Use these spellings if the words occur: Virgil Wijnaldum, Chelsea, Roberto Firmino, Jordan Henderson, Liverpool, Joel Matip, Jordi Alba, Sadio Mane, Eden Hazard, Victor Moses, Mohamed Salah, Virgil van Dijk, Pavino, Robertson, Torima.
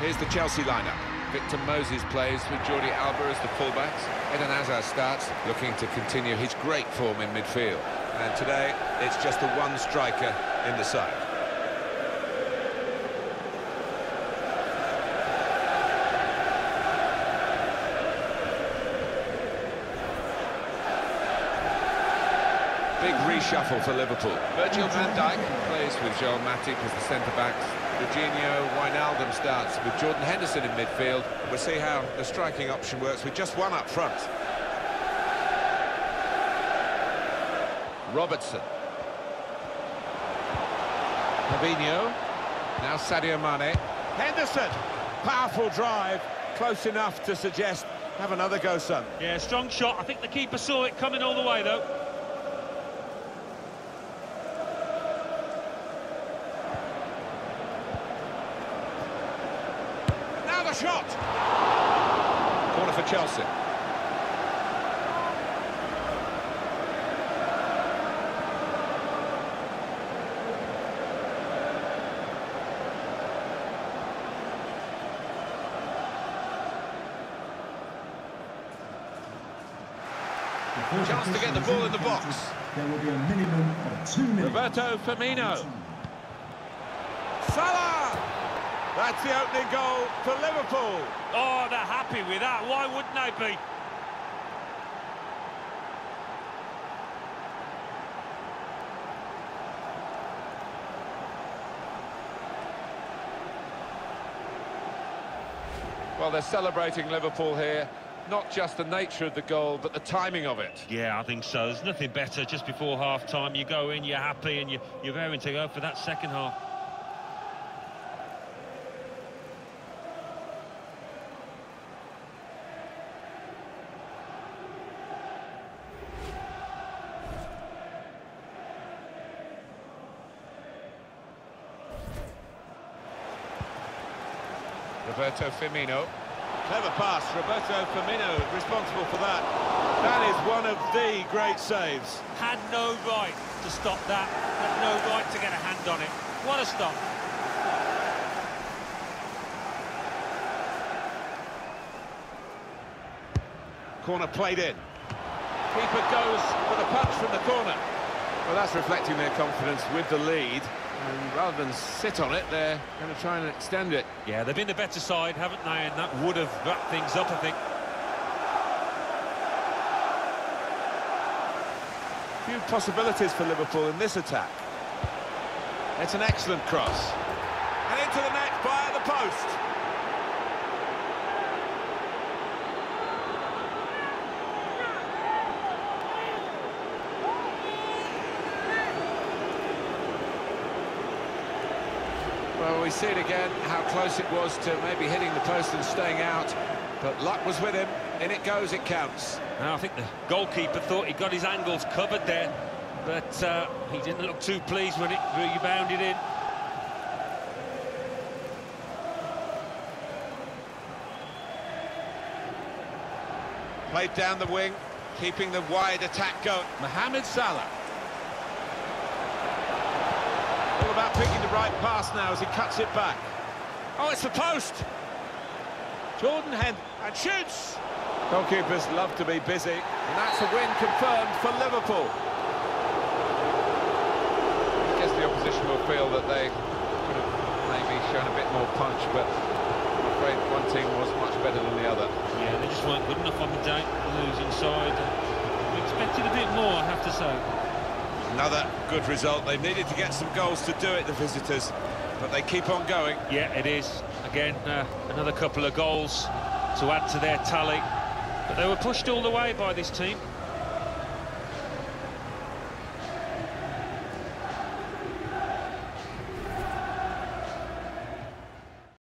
Here's the Chelsea lineup. Victor Moses plays with Jordi Alba as the fullbacks. Eden Hazard starts, looking to continue his great form in midfield. And today, it's just the one striker in the side. Big reshuffle for Liverpool. Virgil van Dijk plays with Joel Matip as the centre-backs. Virgil Wijnaldum starts with Jordan Henderson in midfield. We'll see how the striking option works with just one up front. Robertson. Pavino. Now Sadio Mane. Henderson. Powerful drive. Close enough to suggest have another go, son. Yeah, strong shot. I think the keeper saw it coming all the way, though. Shot! Corner for Chelsea. Chance to get the ball in the box. There will be a minimum of 2 minutes. Roberto Firmino. Salah! That's the opening goal for Liverpool. Oh, they're happy with that. Why wouldn't they be? Well, they're celebrating Liverpool here. Not just the nature of the goal, but the timing of it. Yeah, I think so. There's nothing better. Just before half-time, you go in, you're happy, and you're raring to go for that second half. Roberto Firmino. Clever pass. Roberto Firmino responsible for that. That is one of the great saves. Had no right to stop that. Had no right to get a hand on it. What a stop. Corner played in. Keeper goes for the punch from the corner. Well, that's reflecting their confidence with the lead. And rather than sit on it, they're going to try and extend it. Yeah, they've been the better side, haven't they? And that would have wrapped things up, I think. Few possibilities for Liverpool in this attack. It's an excellent cross. And into the net via the post. Well, we see it again, how close it was to maybe hitting the post and staying out. But luck was with him. In it goes, it counts. Now, I think the goalkeeper thought he got his angles covered there. But he didn't look too pleased when it rebounded in. Played down the wing, keeping the wide attack going. Mohamed Salah. All about picking the right pass now as he cuts it back. Oh, it's the post! Jordan Henderson and shoots! Goalkeepers love to be busy, and that's a win confirmed for Liverpool. I guess the opposition will feel that they could have maybe shown a bit more punch, but I'm afraid one team was much better than the other. Yeah, they just weren't good enough on the day, losing side. We expected a bit more, I have to say. Another good result. They needed to get some goals to do it, the visitors, but they keep on going. Yeah, it is. Again, another couple of goals to add to their tally. But they were pushed all the way by this team.